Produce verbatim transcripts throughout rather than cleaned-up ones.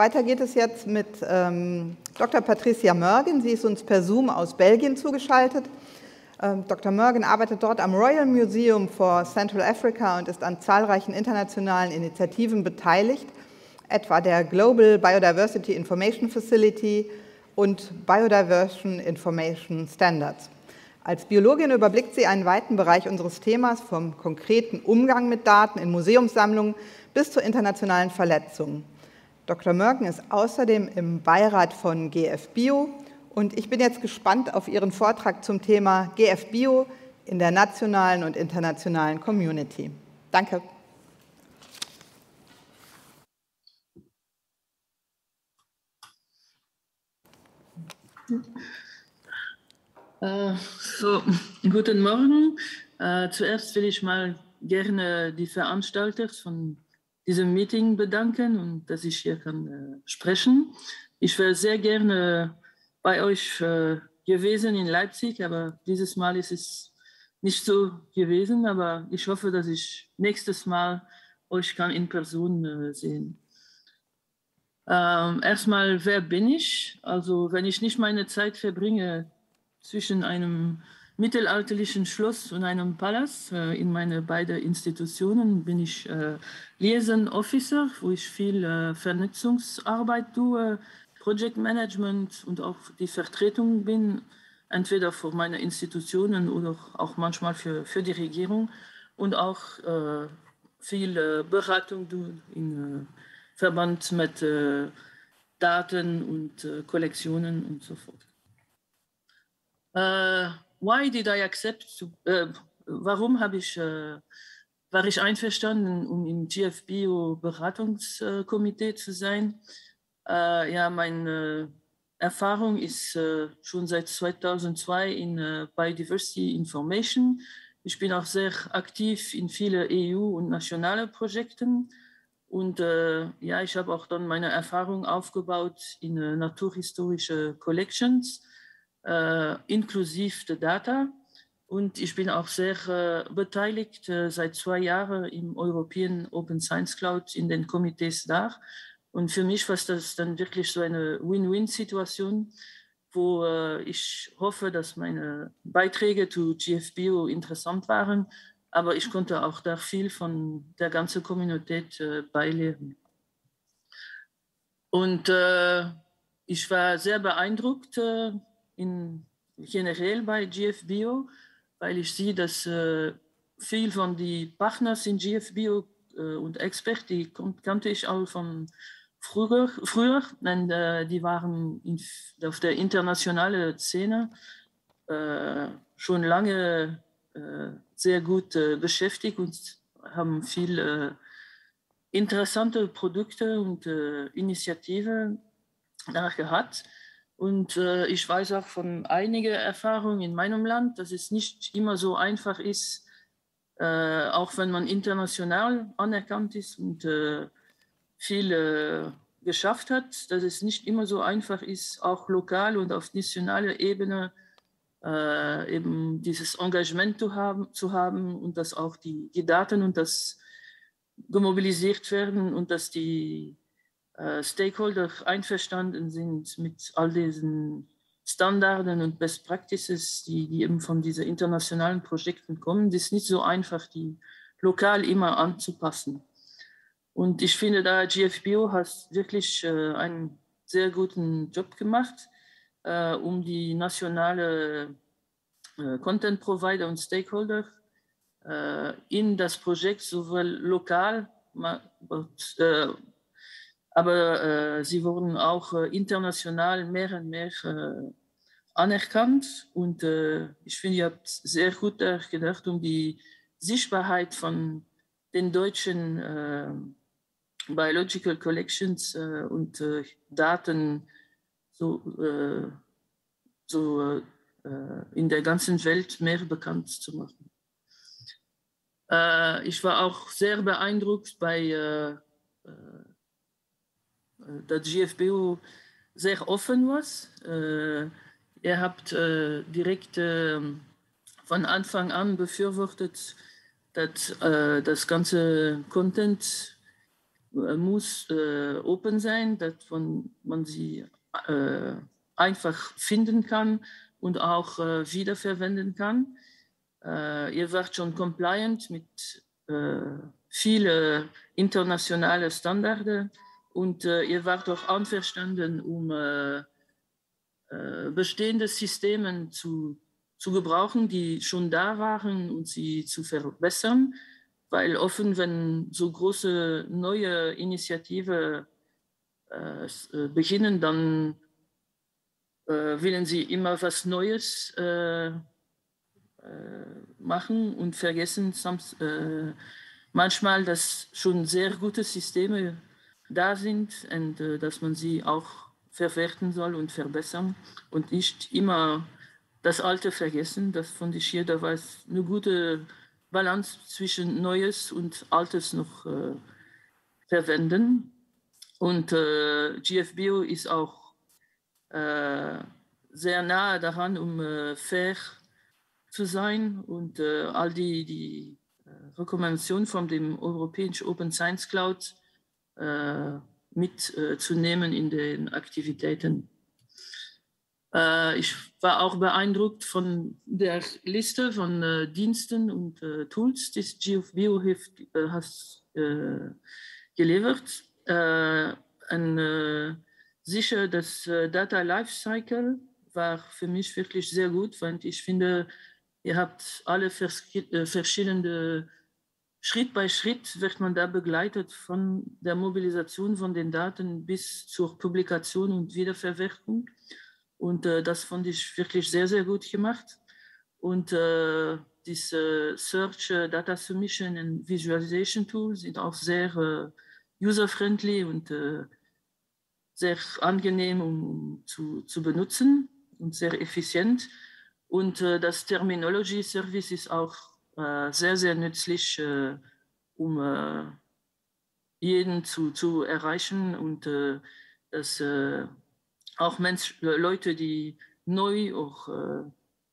Weiter geht es jetzt mit ähm, Doktor Patricia Mergen. Sie ist uns per Zoom aus Belgien zugeschaltet. Ähm, Doktor Mergen arbeitet dort am Royal Museum for Central Africa und ist an zahlreichen internationalen Initiativen beteiligt, etwa der Global Biodiversity Information Facility und Biodiversity Information Standards. Als Biologin überblickt sie einen weiten Bereich unseres Themas, vom konkreten Umgang mit Daten in Museumssammlungen bis zu internationalen Verletzungen. Doktor Mergen ist außerdem im Beirat von GFBio und ich bin jetzt gespannt auf Ihren Vortrag zum Thema GFBio in der nationalen und internationalen Community. Danke. Uh, so, guten Morgen. Uh, zuerst will ich mal gerne die Veranstalter von diesem Meeting bedanken und dass ich hier kann äh, sprechen. Ich wäre sehr gerne bei euch äh, gewesen in Leipzig, aber dieses Mal ist es nicht so gewesen. Aber ich hoffe, dass ich nächstes Mal euch kann in Person äh, sehen. Ähm, erstmal, wer bin ich? Also wenn ich nicht meine Zeit verbringe zwischen einem mittelalterlichen Schloss und einem Palast. In meine beiden Institutionen bin ich äh, Liaison Officer, wo ich viel äh, Vernetzungsarbeit tue, Project Management und auch die Vertretung bin, entweder für meine Institutionen oder auch manchmal für, für die Regierung und auch äh, viel äh, Beratung tue in äh, Verband mit äh, Daten und äh, Kollektionen und so fort. Äh, Why did I accept to, äh, warum habe ich, äh, war ich einverstanden, um im G F Bio-Beratungskomitee zu sein? Äh, ja, meine Erfahrung ist äh, schon seit zweitausendzwei in äh, Biodiversity Information. Ich bin auch sehr aktiv in vielen E U- und nationalen Projekten. Und äh, ja, ich habe auch dann meine Erfahrung aufgebaut in äh, naturhistorische Collections, Äh, inklusive der Data, und ich bin auch sehr äh, beteiligt äh, seit zwei Jahren im European Open Science Cloud in den Komitees da, und für mich war das dann wirklich so eine Win-Win-Situation, wo äh, ich hoffe, dass meine Beiträge zu G F Bio interessant waren, aber ich konnte auch da viel von der ganzen Community äh, beilehren. Und äh, ich war sehr beeindruckt, äh, In, generell bei G F Bio, weil ich sehe, dass äh, viel von den Partners in G F Bio äh, und Experten, die kannte ich auch von früher, früher und, äh, die waren in, auf der internationalen Szene äh, schon lange äh, sehr gut äh, beschäftigt und haben viel äh, interessante Produkte und äh, Initiativen danach gehabt. Und äh, ich weiß auch von einigen Erfahrungen in meinem Land, dass es nicht immer so einfach ist, äh, auch wenn man international anerkannt ist und äh, viel äh, geschafft hat, dass es nicht immer so einfach ist, auch lokal und auf nationaler Ebene äh, eben dieses Engagement zu haben, zu haben und dass auch die, die Daten und das gemobilisiert werden und dass die Stakeholder einverstanden sind mit all diesen Standarden und Best Practices, die, die eben von diesen internationalen Projekten kommen. Das ist nicht so einfach, die lokal immer anzupassen. Und ich finde, da G F Bio hat wirklich äh, einen sehr guten Job gemacht, äh, um die nationale äh, Content Provider und Stakeholder äh, in das Projekt sowohl lokal, but, äh, aber äh, sie wurden auch äh, international mehr und mehr äh, anerkannt. Und äh, ich finde, ihr habt sehr gut gedacht um die Sichtbarkeit von den deutschen äh, Biological Collections äh, und äh, Daten so, äh, so äh, in der ganzen Welt mehr bekannt zu machen. Äh, ich war auch sehr beeindruckt bei äh, dass G F Bio sehr offen war. Äh, ihr habt äh, direkt äh, von Anfang an befürwortet, dass äh, das ganze Content muss äh, open sein, dass man, man sie äh, einfach finden kann und auch äh, wiederverwenden kann. Äh, ihr werdet schon compliant mit äh, vielen internationalen Standards und äh, ihr werdet auch einverstanden, um äh, äh, bestehende Systeme zu, zu gebrauchen, die schon da waren und sie zu verbessern. Weil offen, wenn so große neue Initiativen äh, beginnen, dann äh, wollen sie immer was Neues äh, machen und vergessen äh, manchmal, dass schon sehr gute Systeme da sind und äh, dass man sie auch verwerten soll und verbessern und nicht immer das Alte vergessen. Das fand ich hier, da war es eine gute Balance zwischen Neues und Altes noch äh, verwenden. Und äh, GFBio ist auch äh, sehr nahe daran, um äh, fair zu sein und äh, all die, die Rekommendationen von dem Europäischen Open Science Cloud äh, mitzunehmen äh, in den Aktivitäten. Ich war auch beeindruckt von der Liste von äh, Diensten und äh, Tools, die GFBio äh, hat äh, geliefert. Äh, und, äh, sicher, das äh, Data Lifecycle war für mich wirklich sehr gut, weil ich finde, ihr habt alle vers äh, verschiedene, Schritt bei Schritt wird man da begleitet von der Mobilisation von den Daten bis zur Publikation und Wiederverwertung. Und äh, das fand ich wirklich sehr, sehr gut gemacht. Und äh, diese Search, äh, Data Submission und Visualization Tools sind auch sehr äh, user-friendly und äh, sehr angenehm um zu, zu benutzen und sehr effizient. Und äh, das Terminology Service ist auch äh, sehr, sehr nützlich, äh, um äh, jeden zu, zu erreichen und äh, das äh, auch Menschen, Leute, die neu, auch äh,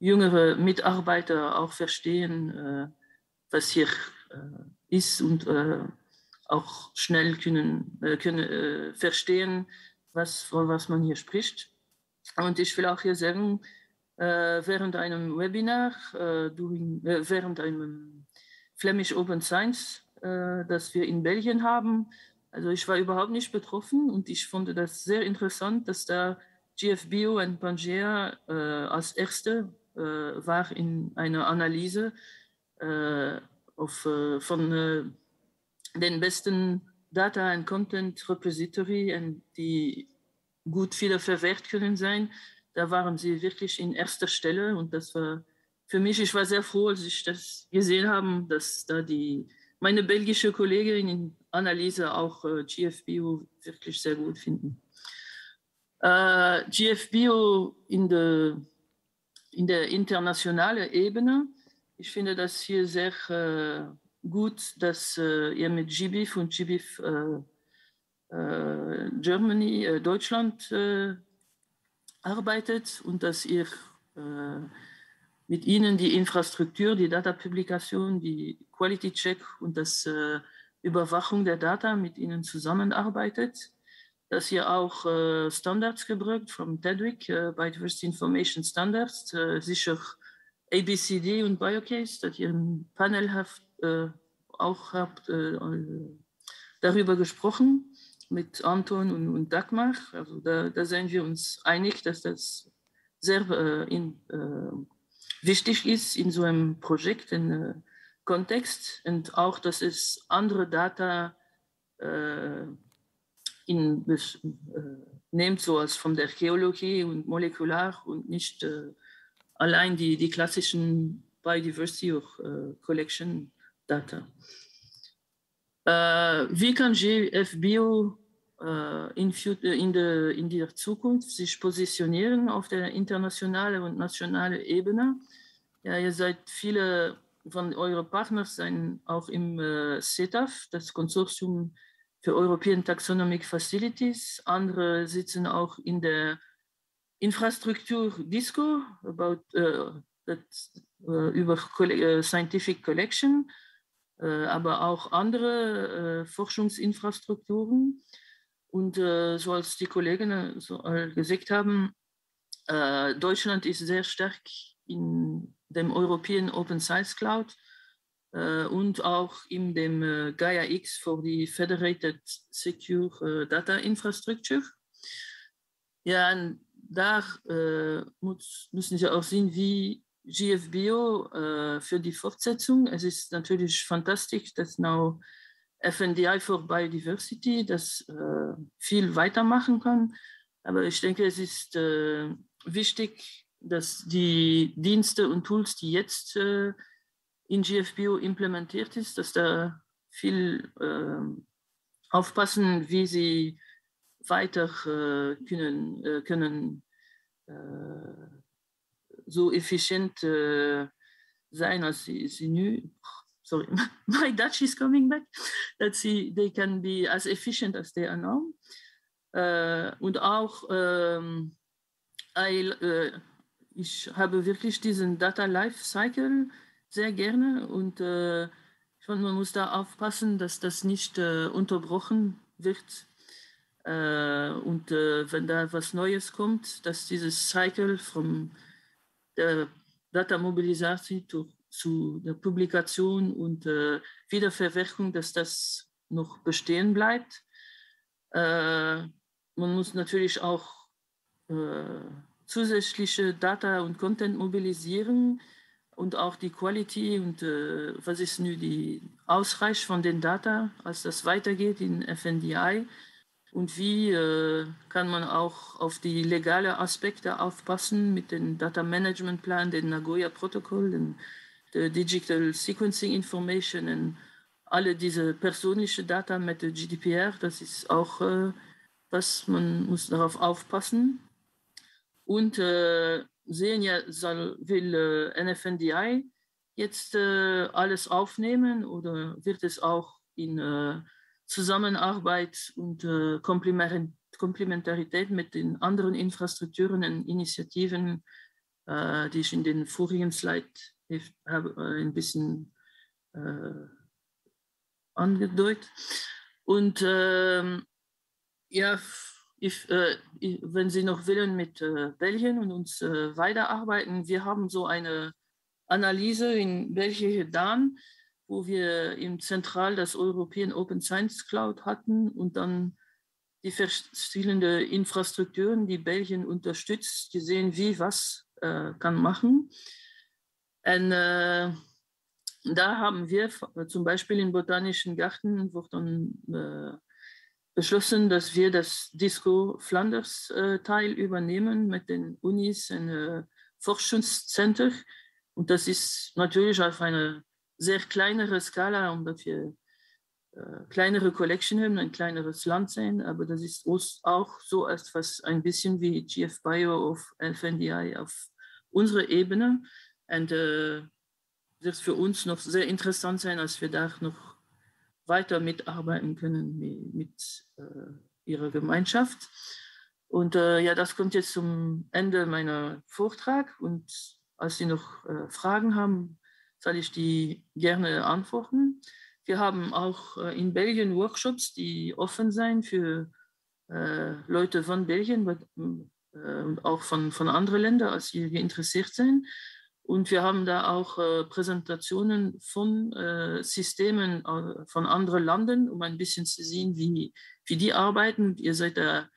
jüngere Mitarbeiter auch verstehen, äh, was hier äh, ist und äh, auch schnell können, äh, können äh, verstehen, was, von was man hier spricht. Und ich will auch hier sagen, äh, während einem Webinar, äh, during, äh, während einem Flemish Open Science, äh, das wir in Belgien haben, also ich war überhaupt nicht betroffen und ich fand das sehr interessant, dass da GFBio und Pangea äh, als erste äh, war in einer Analyse äh, auf, äh, von äh, den besten Data and Content Repository, und die gut wieder verwertet können sein. Da waren sie wirklich in erster Stelle und das war für mich, ich war sehr froh, als ich das gesehen habe, dass da die meine belgische Kollegin in Analyse auch äh, GFBio wirklich sehr gut finden. Äh, GFBio in der, in der internationalen Ebene, ich finde das hier sehr äh, gut, dass äh, ihr mit G B I F und G B I F äh, äh, Germany, äh, Deutschland äh, arbeitet und dass ihr äh, mit ihnen die Infrastruktur, die Datapublikation, die Quality Check und das äh, Überwachung der Daten mit ihnen zusammenarbeitet, dass ihr auch äh, Standards gebraucht vom TEDWIC, äh, Biodiversity Information Standards, äh, sicher A B C D und Biocase, dass ihr ein Panel habt, äh, auch habt äh, darüber gesprochen mit Anton und, und Dagmar. Also da, da sind wir uns einig, dass das sehr äh, in, äh, wichtig ist in so einem Projekt. In, äh, Kontext und auch, dass es andere Data äh, in, äh, nimmt, so als von der Geologie und molekular und nicht äh, allein die, die klassischen Biodiversity auch, äh, Collection Data. Äh, wie kann GFBio äh, in, in, der, in der Zukunft sich positionieren auf der internationalen und nationalen Ebene? Ja, ihr seid viele von euren Partnern sind auch im äh, CETAF, das Konsortium für European Taxonomic Facilities. Andere sitzen auch in der Infrastruktur Disco about, äh, that, äh, über Scientific Collection. äh, aber auch andere äh, Forschungsinfrastrukturen. Und äh, so als die Kollegen so, äh, gesagt haben, äh, Deutschland ist sehr stark in dem European Open Science Cloud äh, und auch in dem äh, GAIA-X für die Federated Secure äh, Data Infrastructure. Ja, und da äh, muss, müssen Sie auch sehen, wie GFBio äh, für die Fortsetzung. Es ist natürlich fantastisch, dass now N F D I for Biodiversity das äh, viel weitermachen kann. Aber ich denke, es ist äh, wichtig, dass die Dienste und Tools, die jetzt äh, in GFBio implementiert ist, dass da viel äh, aufpassen, wie sie weiter äh, können, äh, können äh, so effizient äh, sein, als sie, sie nu. Sorry, my Dutch is coming back. That sie, they can be as efficient as they are now. Äh, und auch ähm, I, äh, ich habe wirklich diesen Data Life Cycle sehr gerne und äh, ich finde, man muss da aufpassen, dass das nicht äh, unterbrochen wird. Uh, und uh, wenn da was Neues kommt, dass dieses Cycle von der Datamobilisation zu, zu der Publikation und uh, Wiederverwertung, dass das noch bestehen bleibt. Uh, man muss natürlich auch uh, zusätzliche Data und Content mobilisieren und auch die Quality und uh, was ist nun die Ausreich von den Data, als das weitergeht in F N D I. Und wie äh, kann man auch auf die legalen Aspekte aufpassen mit dem Data Management Plan, dem Nagoya-Protokoll, dem der Digital Sequencing Information und alle diese persönlichen Daten mit der G D P R, das ist auch äh, was, man muss darauf aufpassen. Und äh, sehen ja, soll, will äh, N F D I jetzt äh, alles aufnehmen oder wird es auch in äh, Zusammenarbeit und äh, Komplementarität mit den anderen Infrastrukturen und Initiativen, äh, die ich in den vorigen Slide habe, äh, ein bisschen äh, angedeutet. Und ähm, ja, if, äh, wenn Sie noch wollen mit äh, Belgien und uns äh, weiterarbeiten, wir haben so eine Analyse in Belgien getan, wo wir im Zentral das European Open Science Cloud hatten und dann die verschiedenen Infrastrukturen, die Belgien unterstützt, gesehen, wie was äh, kann machen. Und äh, da haben wir zum Beispiel im Botanischen Garten wurde dann äh, beschlossen, dass wir das Disco Flanders äh, Teil übernehmen mit den Unis und äh, Forschungszentren. Und das ist natürlich auf eine sehr kleinere Skala, omdat wir äh, kleinere Collection haben, ein kleineres Land sein, aber das ist auch so etwas, ein bisschen wie GFBio auf F N D I auf unserer Ebene. Und äh, wird für uns noch sehr interessant sein, als wir da noch weiter mitarbeiten können mit, mit äh, ihrer Gemeinschaft. Und äh, ja, das kommt jetzt zum Ende meiner Vortrag. Und als Sie noch äh, Fragen haben, soll ich die gerne antworten. Wir haben auch in Belgien Workshops, die offen sind für äh, Leute von Belgien und äh, auch von, von anderen Ländern, als sie interessiert sind. Und wir haben da auch äh, Präsentationen von äh, Systemen äh, von anderen Ländern, um ein bisschen zu sehen, wie, wie die arbeiten. Ihr seid da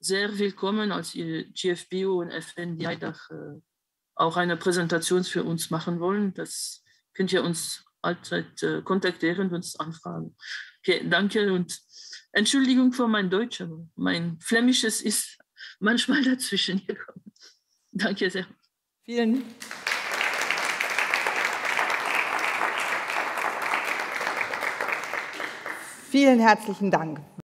sehr willkommen, als ihr GFBio und F N D I da äh, auch eine Präsentation für uns machen wollen, das könnt ihr uns allzeit äh, kontaktieren und uns anfragen. Okay, danke und Entschuldigung für mein Deutsch, aber mein Flämisches ist manchmal dazwischen gekommen. Danke sehr. Vielen, vielen herzlichen Dank.